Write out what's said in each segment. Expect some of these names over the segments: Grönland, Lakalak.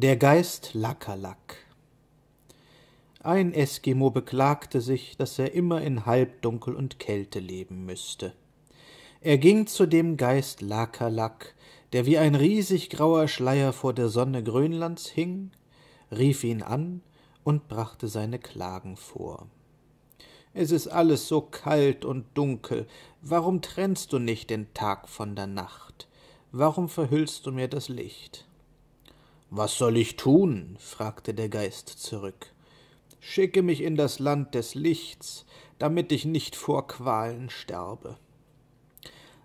Der Geist Lakalak. Ein Eskimo beklagte sich, dass er immer in Halbdunkel und Kälte leben müsste. Er ging zu dem Geist Lakalak, der wie ein riesig grauer Schleier vor der Sonne Grönlands hing, rief ihn an und brachte seine Klagen vor. »Es ist alles so kalt und dunkel. Warum trennst du nicht den Tag von der Nacht? Warum verhüllst du mir das Licht?« »Was soll ich tun?« fragte der Geist zurück. »Schicke mich in das Land des Lichts, damit ich nicht vor Qualen sterbe.«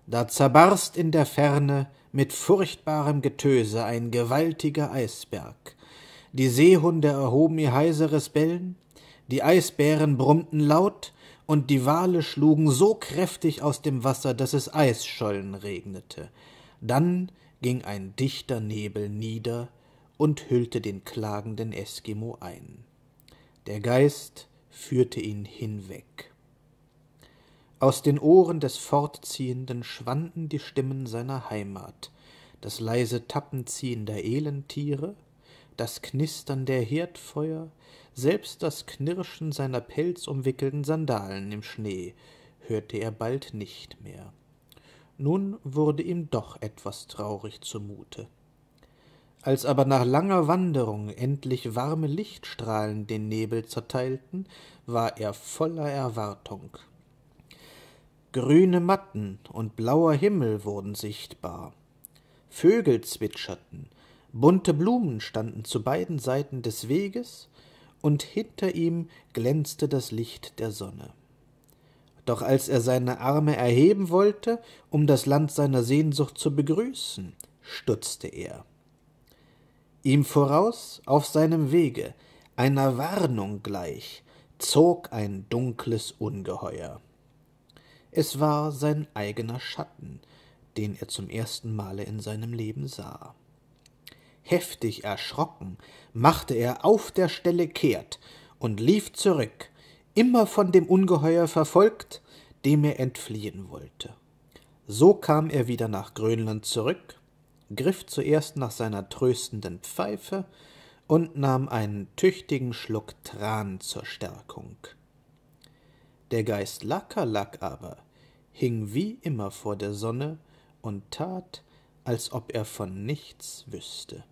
Da zerbarst in der Ferne mit furchtbarem Getöse ein gewaltiger Eisberg. Die Seehunde erhoben ihr heiseres Bellen, die Eisbären brummten laut und die Wale schlugen so kräftig aus dem Wasser, dass es Eisschollen regnete. Dann ging ein dichter Nebel nieder und hüllte den klagenden Eskimo ein. Der Geist führte ihn hinweg. Aus den Ohren des Fortziehenden schwanden die Stimmen seiner Heimat, das leise Tappen ziehender Elentiere, das Knistern der Herdfeuer, selbst das Knirschen seiner pelzumwickelten Sandalen im Schnee hörte er bald nicht mehr. Nun wurde ihm doch etwas traurig zumute. Als aber nach langer Wanderung endlich warme Lichtstrahlen den Nebel zerteilten, war er voller Erwartung. Grüne Matten und blauer Himmel wurden sichtbar. Vögel zwitscherten, bunte Blumen standen zu beiden Seiten des Weges, und hinter ihm glänzte das Licht der Sonne. Doch als er seine Arme erheben wollte, um das Land seiner Sehnsucht zu begrüßen, stutzte er. Ihm voraus, auf seinem Wege, einer Warnung gleich, zog ein dunkles Ungeheuer. Es war sein eigener Schatten, den er zum ersten Male in seinem Leben sah. Heftig erschrocken machte er auf der Stelle kehrt und lief zurück, immer von dem Ungeheuer verfolgt, dem er entfliehen wollte. So kam er wieder nach Grönland zurück, griff zuerst nach seiner tröstenden Pfeife und nahm einen tüchtigen Schluck Tran zur Stärkung. Der Geist Lakalak aber hing wie immer vor der Sonne und tat, als ob er von nichts wüsste.